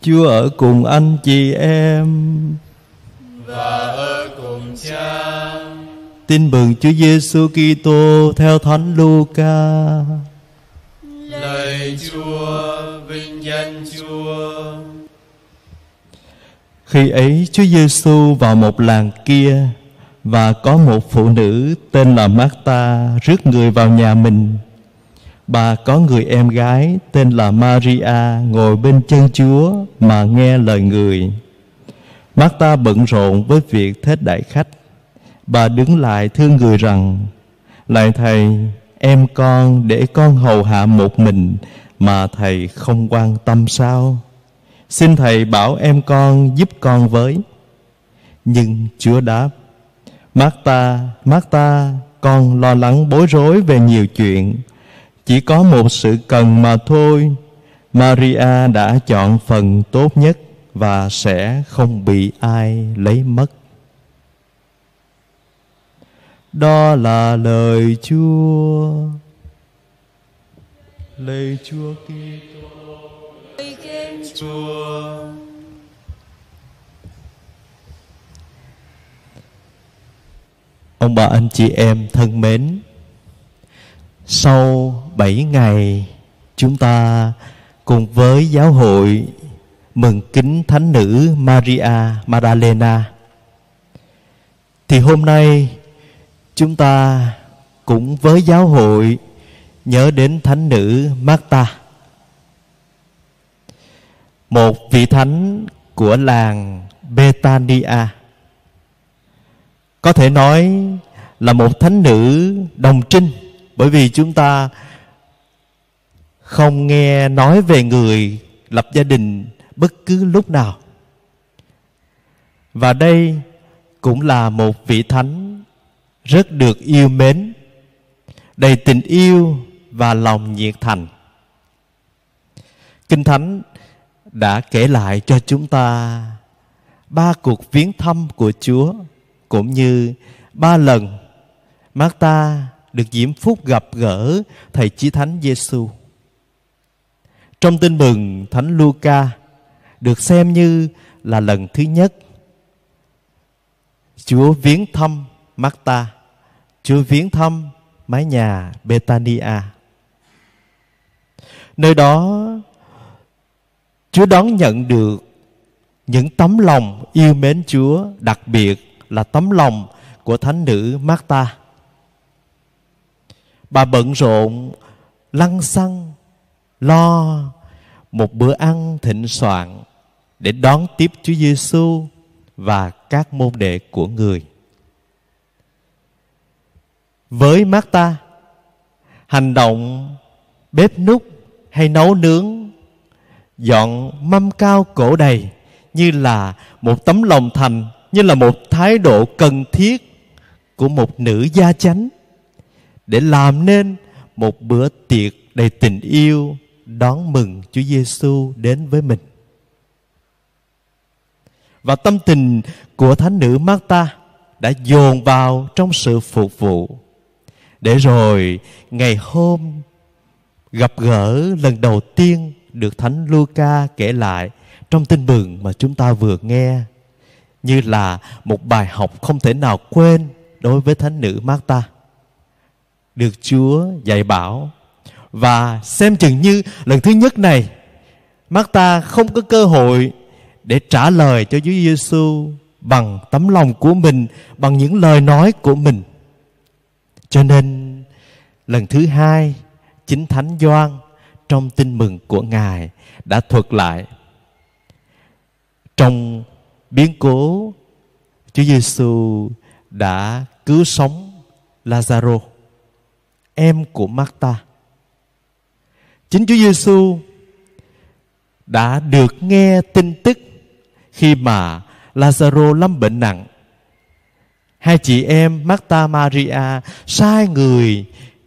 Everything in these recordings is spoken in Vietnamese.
Chúa ở cùng anh chị em và ở cùng cha. Tin mừng Chúa Giêsu Kitô theo Thánh Luca. Lạy Chúa, vinh danh Chúa. Khi ấy Chúa Giêsu vào một làng kia, và có một phụ nữ tên là Mác-ta rước người vào nhà mình. Bà có người em gái tên là Maria ngồi bên chân Chúa mà nghe lời người. Mác-ta bận rộn với việc thết đãi khách. Bà đứng lại thương người rằng: Lạy Thầy, em con để con hầu hạ một mình mà Thầy không quan tâm sao? Xin Thầy bảo em con giúp con với. Nhưng Chúa đáp: Mác-ta, Mác-ta, con lo lắng bối rối về nhiều chuyện, chỉ có một sự cần mà thôi. Maria đã chọn phần tốt nhất và sẽ không bị ai lấy mất. Đó là lời Chúa. Lạy Chúa Kitô, lạy khen Chúa. Ông bà anh chị em thân mến, sau 7 ngày chúng ta cùng với giáo hội mừng kính thánh nữ Maria Magdalena, thì hôm nay chúng ta cũng với giáo hội nhớ đến thánh nữ Mác-ta, một vị thánh của làng Bethania. Có thể nói là một thánh nữ đồng trinh, bởi vì chúng ta không nghe nói về người lập gia đình bất cứ lúc nào. Và đây cũng là một vị thánh rất được yêu mến, đầy tình yêu và lòng nhiệt thành. Kinh Thánh đã kể lại cho chúng ta 3 cuộc viếng thăm của Chúa, cũng như 3 lần Mác-ta được diễm phúc gặp gỡ Thầy Chí Thánh Giêsu. Trong Tin mừng Thánh Luca được xem như là lần thứ nhất Chúa viếng thăm Mác-ta, Chúa viếng thăm mái nhà Bethania. Nơi đó Chúa đón nhận được những tấm lòng yêu mến Chúa, đặc biệt là tấm lòng của thánh nữ Mác-ta. Bà bận rộn, lăng xăng, lo một bữa ăn thịnh soạn để đón tiếp Chúa Giêsu và các môn đệ của người. Với Mác-ta, hành động bếp núc hay nấu nướng, dọn mâm cao cỗ đầy như là một tấm lòng thành, như là một thái độ cần thiết của một nữ gia chánh để làm nên một bữa tiệc đầy tình yêu đón mừng Chúa Giêsu đến với mình. Và tâm tình của thánh nữ Mác-ta đã dồn vào trong sự phục vụ, để rồi ngày hôm gặp gỡ lần đầu tiên được thánh Luca kể lại trong tin mừng mà chúng ta vừa nghe, như là một bài học không thể nào quên đối với thánh nữ Mác-ta, được Chúa dạy bảo. Và xem chừng như lần thứ nhất này Mác-ta không có cơ hội để trả lời cho Chúa Giêsu bằng tấm lòng của mình, bằng những lời nói của mình. Cho nên lần thứ hai, chính thánh Gioan trong tin mừng của ngài đã thuật lại trong biến cố Chúa Giêsu đã cứu sống Lazaro, em của Mác-ta. Chính Chúa Giêsu đã được nghe tin tức khi mà Lazaro lâm bệnh nặng. Hai chị em Mác-ta, Maria sai người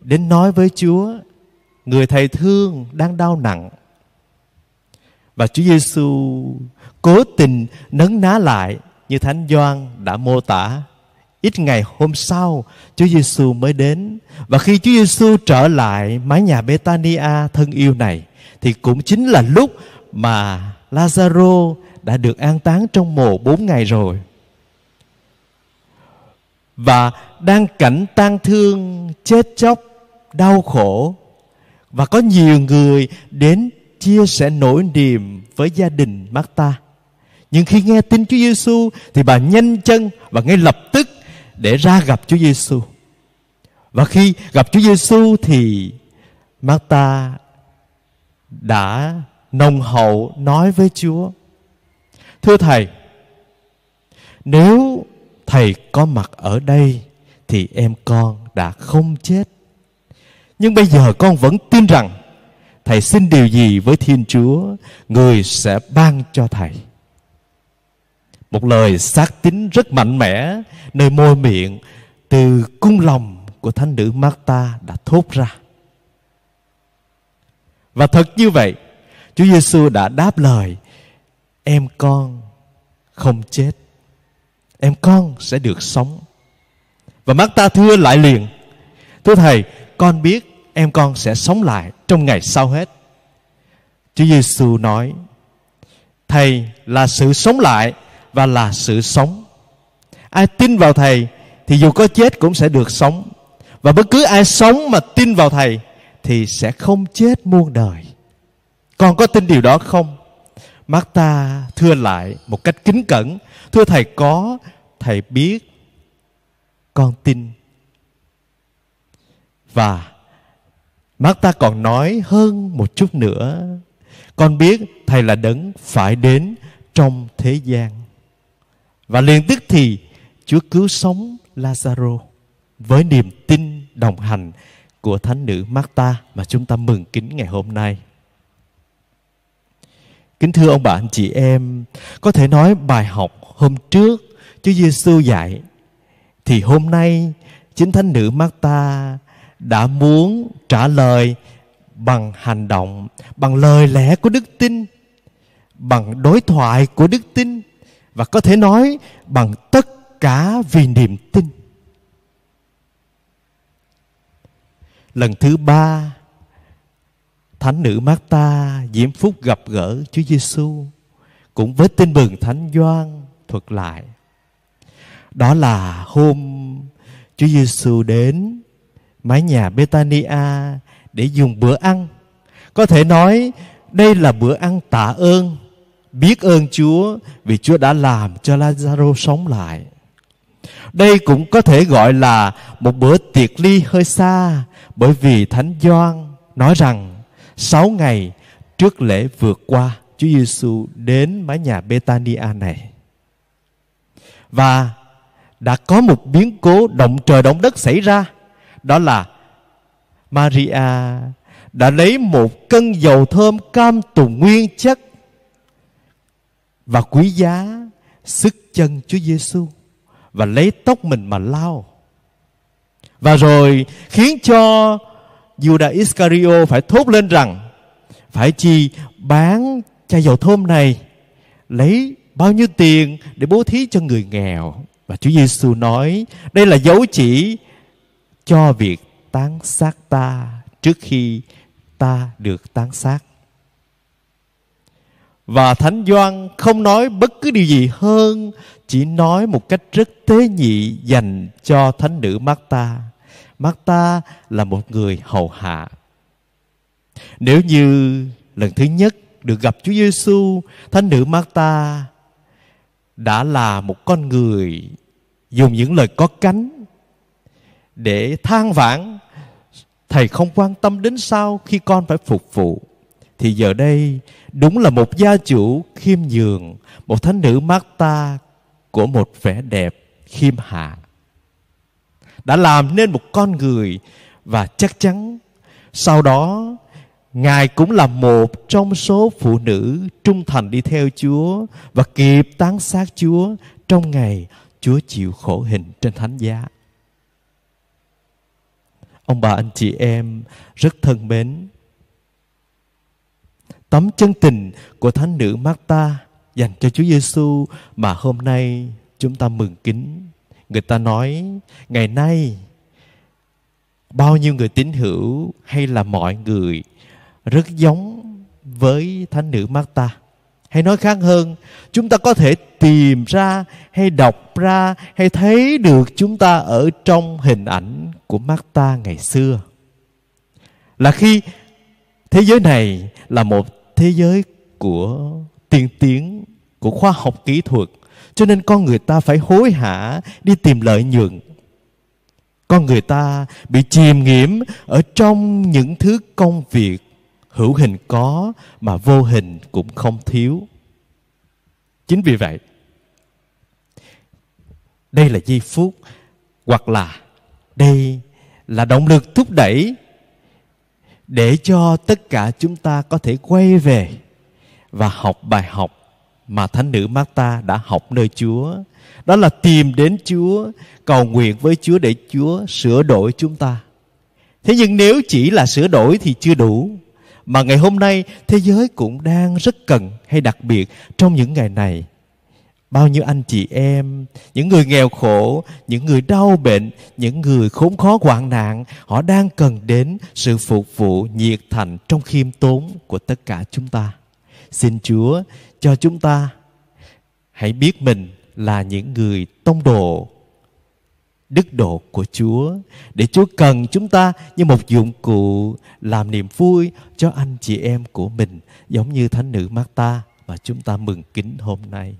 đến nói với Chúa: người thầy thương đang đau nặng. Và Chúa Giêsu cố tình nấn ná lại, như thánh Gioan đã mô tả. Ít ngày hôm sau Chúa Giêsu mới đến, và khi Chúa Giêsu trở lại mái nhà Bethania thân yêu này thì cũng chính là lúc mà Lazaro đã được an táng trong mồ 4 ngày rồi. Và đang cảnh tang thương, chết chóc, đau khổ, và có nhiều người đến chia sẻ nỗi niềm với gia đình Martha. Nhưng khi nghe tin Chúa Giêsu thì bà nhanh chân và ngay lập tức để ra gặp Chúa Giêsu. Và khi gặp Chúa Giêsu thì Martha đã nồng hậu nói với Chúa: "Thưa Thầy, nếu Thầy có mặt ở đây thì em con đã không chết. Nhưng bây giờ con vẫn tin rằng Thầy xin điều gì với Thiên Chúa, Người sẽ ban cho Thầy." Một lời xác tín rất mạnh mẽ nơi môi miệng từ cung lòng của thánh nữ Martha đã thốt ra. Và thật như vậy, Chúa Giêsu đã đáp lời: "Em con không chết, em con sẽ được sống." Và Martha thưa lại liền: "Thưa Thầy, con biết em con sẽ sống lại trong ngày sau hết." Chúa Giêsu nói: "Thầy là sự sống lại và là sự sống. Ai tin vào Thầy thì dù có chết cũng sẽ được sống. Và bất cứ ai sống mà tin vào Thầy thì sẽ không chết muôn đời. Con có tin điều đó không?" Martha thưa lại một cách kính cẩn: "Thưa Thầy, có, Thầy biết, con tin." Và Martha còn nói hơn một chút nữa: "Con biết Thầy là đấng phải đến trong thế gian." Và liền tức thì Chúa cứu sống Lazaro với niềm tin đồng hành của thánh nữ Martha mà chúng ta mừng kính ngày hôm nay. Kính thưa ông bà anh chị em, có thể nói bài học hôm trước Chúa Giêsu dạy thì hôm nay chính thánh nữ Martha đã muốn trả lời bằng hành động, bằng lời lẽ của đức tin, bằng đối thoại của đức tin, và có thể nói bằng tất cả vì niềm tin. Lần thứ 3, thánh nữ Martha diễm phúc gặp gỡ Chúa Giêsu cũng với tin mừng thánh Gioan thuật lại. Đó là hôm Chúa Giêsu đến mái nhà Bethania để dùng bữa ăn. Có thể nói đây là bữa ăn tạ ơn, biết ơn Chúa vì Chúa đã làm cho Lazaro sống lại. Đây cũng có thể gọi là một bữa tiệc ly hơi xa, bởi vì thánh Gioan nói rằng 6 ngày trước lễ vượt qua, Chúa Giêsu đến mái nhà Bethania này. Và đã có một biến cố động trời động đất xảy ra. Đó là Maria đã lấy một cân dầu thơm cam tùng nguyên chất và quý giá sức chân Chúa Giêsu và lấy tóc mình mà lau, và rồi khiến cho Judas Iscario phải thốt lên rằng: "Phải chi bán chai dầu thơm này, lấy bao nhiêu tiền để bố thí cho người nghèo?" Và Chúa Giêsu nói đây là dấu chỉ cho việc tán xác ta trước khi ta được tán xác. Và thánh Gioan không nói bất cứ điều gì hơn, chỉ nói một cách rất tế nhị dành cho thánh nữ Martha. Martha là một người hầu hạ. Nếu như lần thứ nhất được gặp Chúa Giêsu, thánh nữ Martha đã là một con người dùng những lời có cánh để than vãn: "Thầy không quan tâm đến sao khi con phải phục vụ." Thì giờ đây đúng là một gia chủ khiêm nhường, một thánh nữ Martha của một vẻ đẹp khiêm hạ, đã làm nên một con người. Và chắc chắn sau đó Ngài cũng là một trong số phụ nữ trung thành đi theo Chúa và kịp tán xác Chúa trong ngày Chúa chịu khổ hình trên thánh giá. Ông bà anh chị em rất thân mến, tấm chân tình của thánh nữ Martha dành cho Chúa Giêsu mà hôm nay chúng ta mừng kính. Người ta nói ngày nay bao nhiêu người tín hữu hay là mọi người rất giống với thánh nữ Martha, Hay nói khác hơn, chúng ta có thể tìm ra hay đọc ra hay thấy được chúng ta ở trong hình ảnh của Mát-ta ngày xưa. Là khi thế giới này là một thế giới của tiên tiến, của khoa học kỹ thuật, cho nên con người ta phải hối hả đi tìm lợi nhuận. Con người ta bị chìm nghiễm ở trong những thứ công việc hữu hình có mà vô hình cũng không thiếu. Chính vì vậy, đây là giây phút, hoặc là đây là động lực thúc đẩy để cho tất cả chúng ta có thể quay về và học bài học mà Thánh nữ Mát-ta đã học nơi Chúa. Đó là tìm đến Chúa, cầu nguyện với Chúa để Chúa sửa đổi chúng ta. Thế nhưng nếu chỉ là sửa đổi thì chưa đủ. Mà ngày hôm nay thế giới cũng đang rất cần, hay đặc biệt trong những ngày này, bao nhiêu anh chị em, những người nghèo khổ, những người đau bệnh, những người khốn khó hoạn nạn, họ đang cần đến sự phục vụ nhiệt thành trong khiêm tốn của tất cả chúng ta. Xin Chúa cho chúng ta hãy biết mình là những người tông đồ, đức độ của Chúa, để Chúa cần chúng ta như một dụng cụ làm niềm vui cho anh chị em của mình, giống như Thánh nữ Mát-ta mà chúng ta mừng kính hôm nay.